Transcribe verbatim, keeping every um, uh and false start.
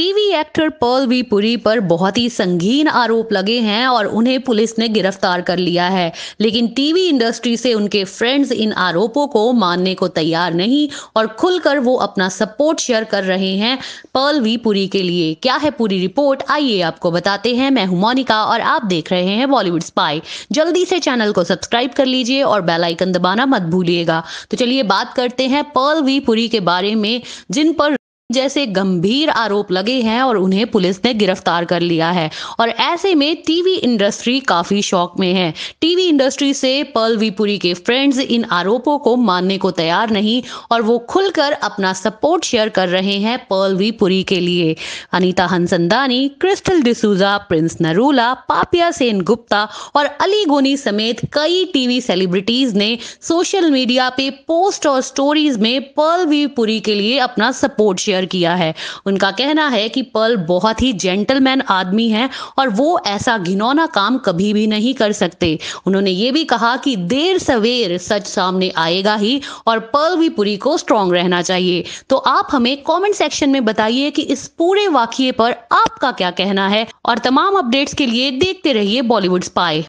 TV actor Perl we Puri पर बहुत ही संगीन आरोप लगे हैं और उन्हें पुलिस ने गिरफ्तार कर लिया है, लेकिन टीवी इंडस्ट्री से उनके फ्रेंड्स इन आरोपों को मानने को तैयार नहीं और खुलकर वो अपना सपोर्ट शेयर कर रहे हैं पर्ल वी पुरी के लिए। क्या है पूरी रिपोर्ट, आइए आपको बताते हैं। मैं हूं मोनिका और आप देख रहे हैं बॉलीवुड स्पाई। जल्दी से चैनल को सब्सक्राइब कर लीजिए और बेल आइकन दबाना मत भूलिएगा। तो चलिए बात करते हैं पर्ल वी पुरी के बारे में, जिन पर जैसे गंभीर आरोप लगे हैं और उन्हें पुलिस ने गिरफ्तार कर लिया है। और ऐसे में टीवी इंडस्ट्री काफी शॉक में है। टीवी इंडस्ट्री से पर्ल वी पुरी के फ्रेंड्स इन आरोपों को मानने को तैयार नहीं और वो खुलकर अपना सपोर्ट शेयर कर रहे हैं पर्ल वी पुरी के लिए। अनीता हसनदानी, क्रिस्टल डिसूजा, प्रिंस नरूला, पापिया सेन गुप्ता और अली गोनी समेत कई टीवी सेलिब्रिटीज ने सोशल मीडिया पे पोस्ट और स्टोरीज में पर्ल वी पुरी के लिए अपना सपोर्ट शेयर किया है। उनका कहना है कि पर्ल बहुत ही जेंटलमैन आदमी है और वो ऐसा घिनौना काम कभी भी नहीं कर सकते। उन्होंने ये भी कहा कि देर सवेर सच सामने आएगा ही और पर्ल वी पुरी को स्ट्रांग रहना चाहिए। तो आप हमें कमेंट सेक्शन में बताइए कि इस पूरे वाकये पर आपका क्या कहना है और तमाम अपडेट्स के लिए देखते रहिए बॉलीवुड स्पाई।